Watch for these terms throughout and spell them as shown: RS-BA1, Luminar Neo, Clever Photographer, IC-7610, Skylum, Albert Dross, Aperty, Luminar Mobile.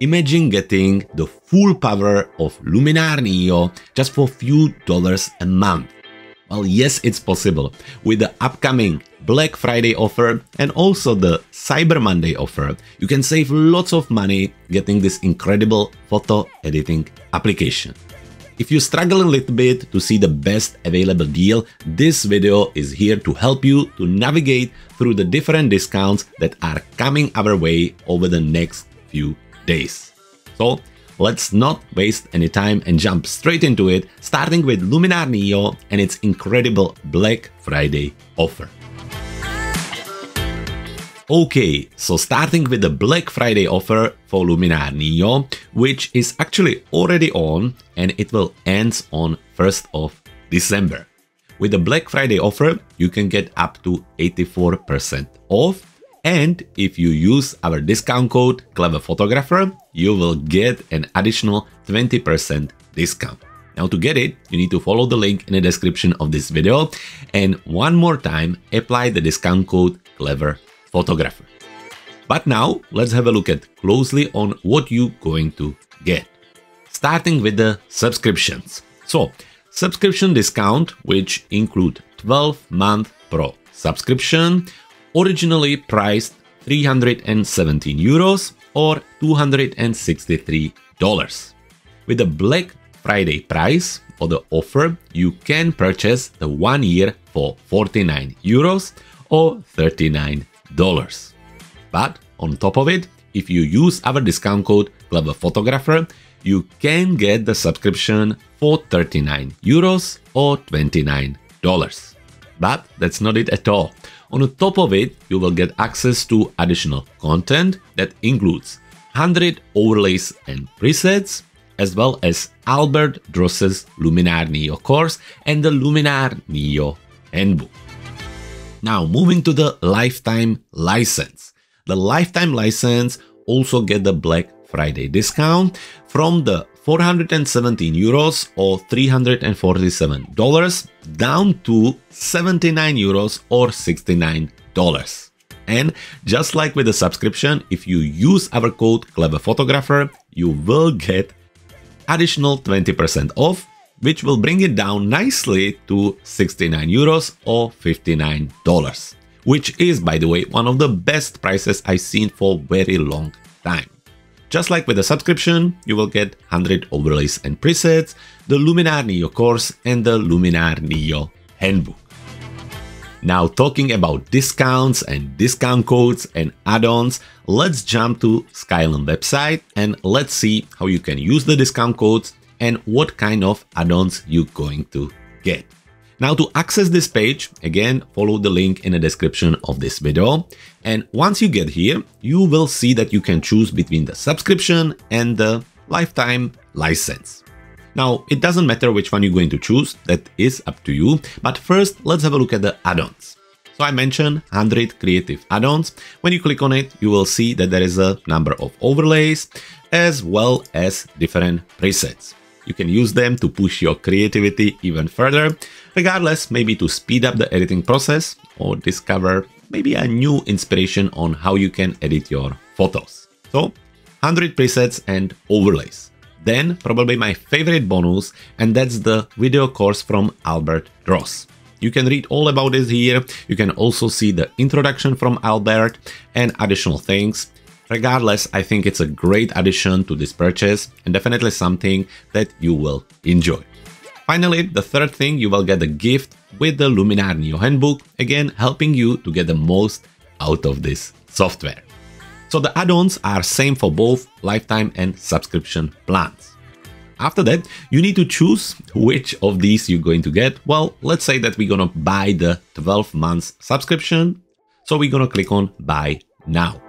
Imagine getting the full power of Luminar Neo just for a few dollars a month. Well, yes, it's possible. With the upcoming Black Friday offer and also the Cyber Monday offer, you can save lots of money getting this incredible photo editing application. If you struggle a little bit to see the best available deal, this video is here to help you to navigate through the different discounts that are coming our way over the next few days. So let's not waste any time and jump straight into it, starting with Luminar Neo and its incredible Black Friday offer. Okay, so starting with the Black Friday offer for Luminar Neo, which is actually already on and it will end on 1st of December. With the Black Friday offer, you can get up to 84% off, and if you use our discount code Clever Photographer, you will get an additional 20% discount. Now to get it, you need to follow the link in the description of this video and one more time apply the discount code Clever Photographer. But now let's have a look at closely on what you're going to get. Starting with the subscriptions. So subscription discount, which include 12-month pro subscription, originally priced 317 euros or $263. With the Black Friday price for the offer, you can purchase the 1 year for 49 euros or $39. But on top of it, if you use our discount code Clever Photographer, you can get the subscription for 39 euros or $29. But that's not it at all. On top of it, you will get access to additional content that includes 100 overlays and presets, as well as Albert Dross's Luminar Neo course and the Luminar Neo handbook. Now moving to the lifetime license. The lifetime license also get the Black Friday discount from the 417 euros or $347 down to 79 euros or $69. And just like with the subscription, if you use our code Clever Photographer, you will get additional 20% off, which will bring it down nicely to 69 euros or $59, which is, by the way, one of the best prices I've seen for a very long time. Just like with the subscription, you will get 100 overlays and presets, the Luminar Neo course and the Luminar Neo handbook. Now talking about discounts and discount codes and add-ons, let's jump to Skylum website and let's see how you can use the discount codes and what kind of add-ons you're going to get. Now to access this page, again, follow the link in the description of this video. And once you get here, you will see that you can choose between the subscription and the lifetime license. Now, it doesn't matter which one you're going to choose, that is up to you. But first, let's have a look at the add-ons. So I mentioned 100 creative add-ons. When you click on it, you will see that there is a number of overlays as well as different presets. You can use them to push your creativity even further, regardless, maybe to speed up the editing process or discover maybe a new inspiration on how you can edit your photos. So 100 presets and overlays. Then probably my favorite bonus, and that's the video course from Albert Dross. You can read all about it here. You can also see the introduction from Albert and additional things. Regardless, I think it's a great addition to this purchase and definitely something that you will enjoy. Finally, the third thing, you will get a gift with the Luminar Neo handbook, again helping you to get the most out of this software. So the add-ons are same for both lifetime and subscription plans. After that, you need to choose which of these you're going to get. Well, let's say that we're gonna buy the 12 months subscription. So we're gonna click on buy now.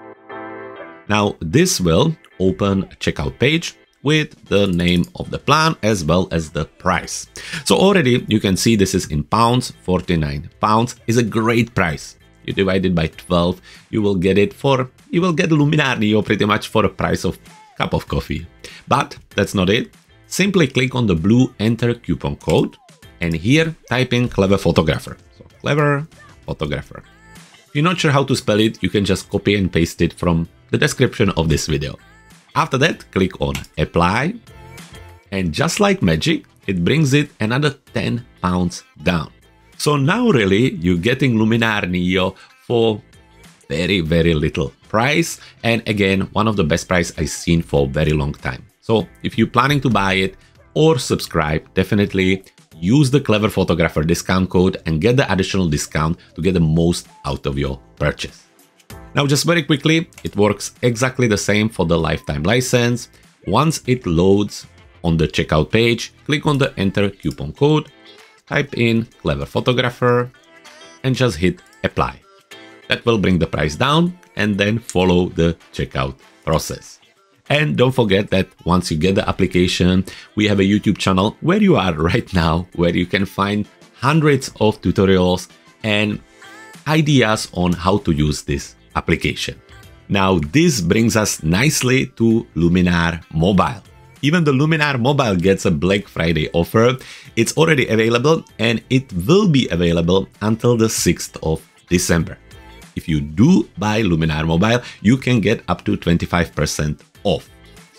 Now this will open a checkout page with the name of the plan as well as the price. So already you can see this is in pounds, 49 pounds is a great price. You divide it by 12, you will get Luminar Neo pretty much for a price of a cup of coffee. But that's not it. Simply click on the blue enter coupon code and here type in Clever Photographer. So Clever Photographer. If you're not sure how to spell it, you can just copy and paste it from the description of this video. After that, click on Apply, and just like magic, it brings it another 10 pounds down. So now really you're getting Luminar Neo for very, very little price. And again, one of the best prices I've seen for a very long time. So if you're planning to buy it or subscribe, definitely use the Clever Photographer discount code and get the additional discount to get the most out of your purchase. Now, just very quickly, it works exactly the same for the lifetime license. Once it loads on the checkout page, click on the enter coupon code, type in Clever Photographer, and just hit apply. That will bring the price down, and then follow the checkout process. And don't forget that once you get the application, we have a YouTube channel where you are right now, where you can find hundreds of tutorials and ideas on how to use this application. Now, this brings us nicely to Luminar Mobile. Even the Luminar Mobile gets a Black Friday offer. It's already available, and it will be available until the 6th of December. If you do buy Luminar Mobile, you can get up to 25% off.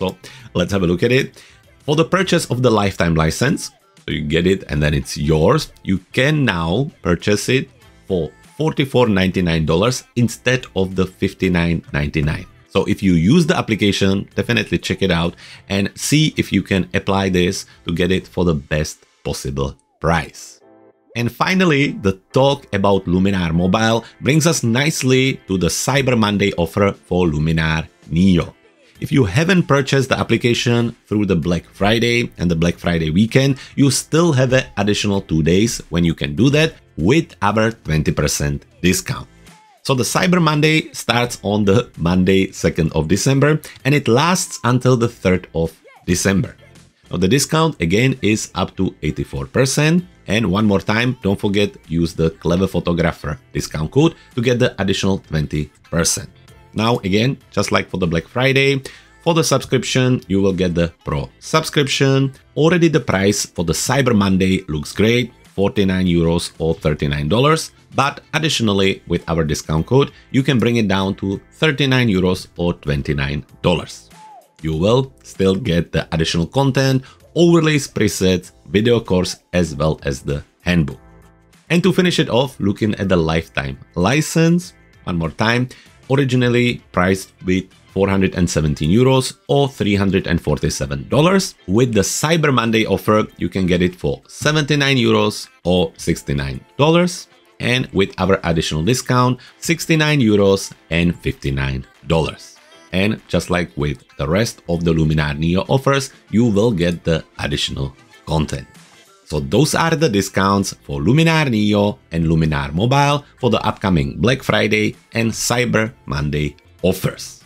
So let's have a look at it. For the purchase of the lifetime license, so you get it and then it's yours, you can now purchase it for $44.99 instead of the $59.99. So if you use the application, definitely check it out and see if you can apply this to get it for the best possible price. And finally, the talk about Luminar Mobile brings us nicely to the Cyber Monday offer for Luminar Neo. If you haven't purchased the application through the Black Friday and the Black Friday weekend, you still have an additional 2 days when you can do that with our 20% discount. So the Cyber Monday starts on the Monday, 2nd of December, and it lasts until the 3rd of December. Now the discount again is up to 84%. And one more time, don't forget, use the Clever Photographer discount code to get the additional 20%. Now again, just like for the Black Friday, for the subscription, you will get the Pro subscription. Already the price for the Cyber Monday looks great, €49 or $39. But additionally, with our discount code, you can bring it down to €39 or $29. You will still get the additional content, overlays, presets, video course, as well as the handbook. And to finish it off, looking at the lifetime license, one more time, originally priced with €417 or $347. With the Cyber Monday offer, you can get it for €79 or $69. And with our additional discount, €69 and $59. And just like with the rest of the Luminar Neo offers, you will get the additional content. So those are the discounts for Luminar Neo and Luminar Mobile for the upcoming Black Friday and Cyber Monday offers.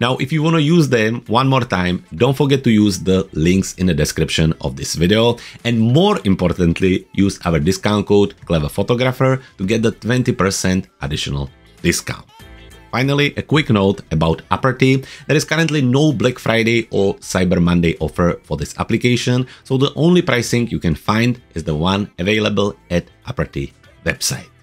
Now, if you want to use them one more time, don't forget to use the links in the description of this video. And more importantly, use our discount code Clever Photographer to get the 20% additional discount. Finally, a quick note about Aperty. There is currently no Black Friday or Cyber Monday offer for this application, so the only pricing you can find is the one available at Aperty website.